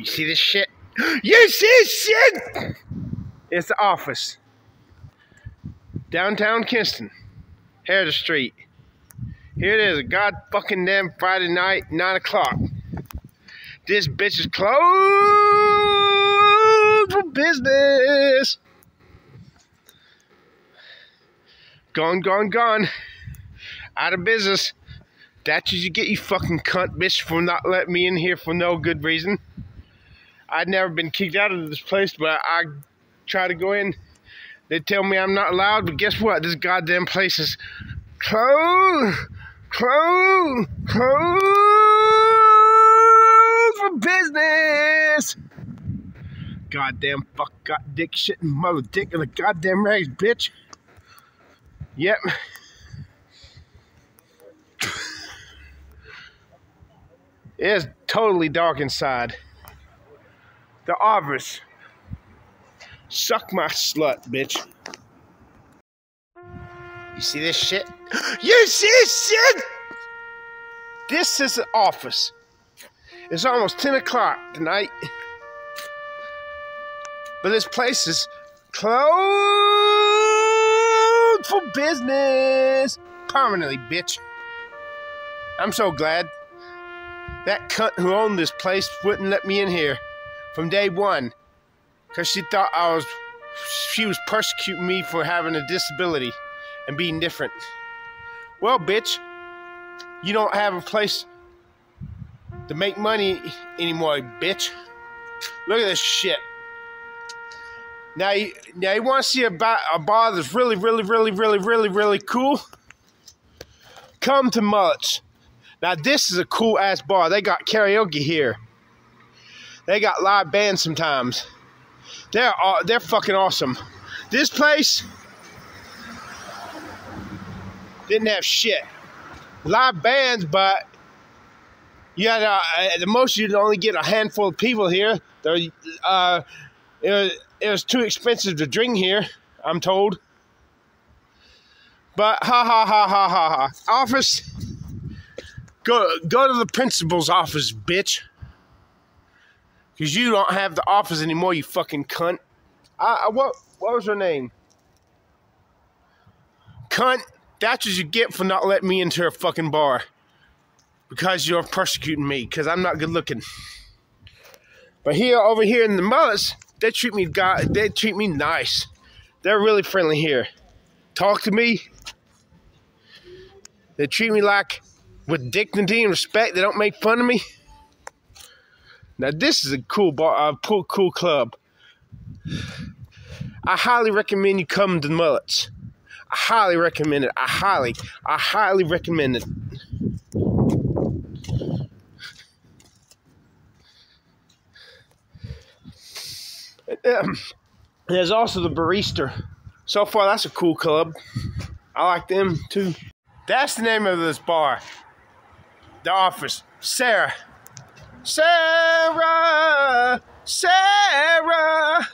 You see this shit? You see shit? It's the office. Downtown Kinston. Heritage Street. Here it is, a god fucking damn Friday night, 9 o'clock. This bitch is closed for business. Gone, gone, gone. Out of business. That's what you get, you fucking cunt bitch, for not letting me in here for no good reason. I'd never been kicked out of this place, but I try to go in. They tell me I'm not allowed, but guess what? This goddamn place is closed, closed, closed for business. Goddamn fuck, god dick, shit, and mother dick of the goddamn rags, bitch. Yep. It's totally dark inside. The office. Suck my slut, bitch. You see this shit? You see shit? This is the office. It's almost 10 o'clock tonight. But this place is closed for business. Permanently, bitch. I'm so glad. That cunt who owned this place wouldn't let me in here from day one because she thought she was persecuting me for having a disability and being different. Well, bitch, you don't have a place to make money anymore, bitch. Look at this shit. Now you want to see a bar that's really, really, really, really, really, really cool? Come to Mullets. Now, this is a cool-ass bar. They got karaoke here. They got live bands sometimes. They're fucking awesome. This place didn't have shit. Live bands, but you had, at the most, you'd only get a handful of people here. It was too expensive to drink here, I'm told. But ha, ha, ha, ha, ha, ha. Office... Go to the principal's office, bitch. Because you don't have the office anymore, you fucking cunt. What was her name? Cunt, that's what you get for not letting me into her fucking bar. Because you're persecuting me, because I'm not good looking. But here, over here in the Mullets, they treat me nice. They're really friendly here. Talk to me. They treat me like... with dignity and respect. They don't make fun of me. Now this is a cool bar, cool club. I highly recommend you come to Mullets. I highly recommend it. I highly recommend it. There's also the Barrister. So far, that's a cool club. I like them too. That's the name of this bar. The office. Sarah. Sarah. Sarah.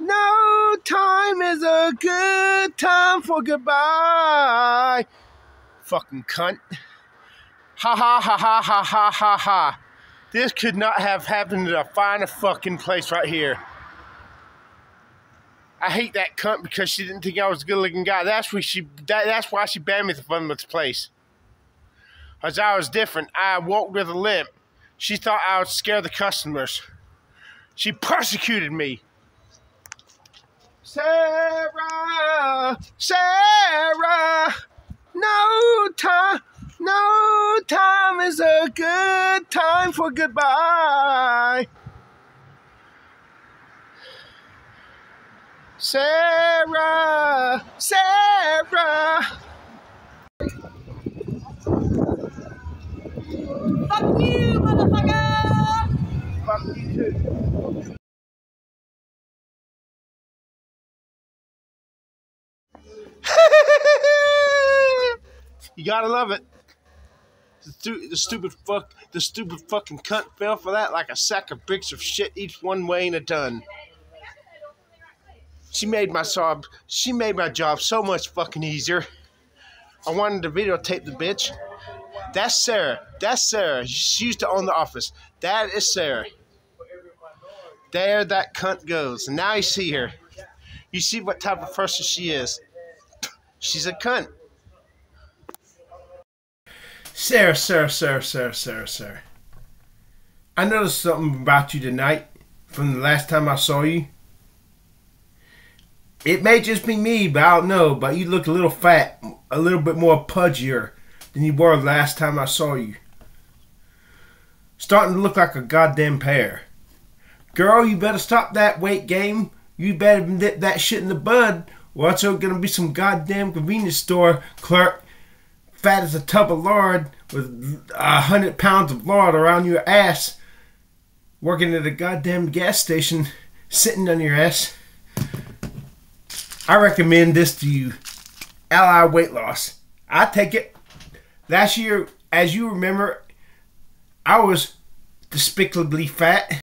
No time is a good time for goodbye. Fucking cunt. Ha ha ha ha ha ha ha ha. This could not have happened at a finer fucking place right here. I hate that cunt because she didn't think I was a good-looking guy. That's why she banned me from this place. Because I was different. I walked with a limp. She thought I would scare the customers. She persecuted me. Sarah, Sarah, no time is a good time for goodbye. Sarah, Sarah. Fuck you, motherfucker! Fuck you too. You gotta love it. The stupid fucking cunt fell for that like a sack of bricks of shit, each one weighing a ton. She made my job so much fucking easier. I wanted to videotape the bitch. That's Sarah. That's Sarah. She used to own the office. That is Sarah. There that cunt goes. And now you see her. You see what type of person she is. She's a cunt. Sir. I noticed something about you tonight from the last time I saw you. It may just be me, but I don't know. But you look a little fat, a little bit more pudgier than you were last time I saw you. Starting to look like a goddamn pear. Girl, you better stop that weight game. You better nip that shit in the bud, or else there's gonna be some goddamn convenience store clerk, fat as a tub of lard, with 100 pounds of lard around your ass, working at a goddamn gas station, sitting on your ass. I recommend this to you, Ally Weight Loss. I take it. Last year, as you remember, I was despicably fat.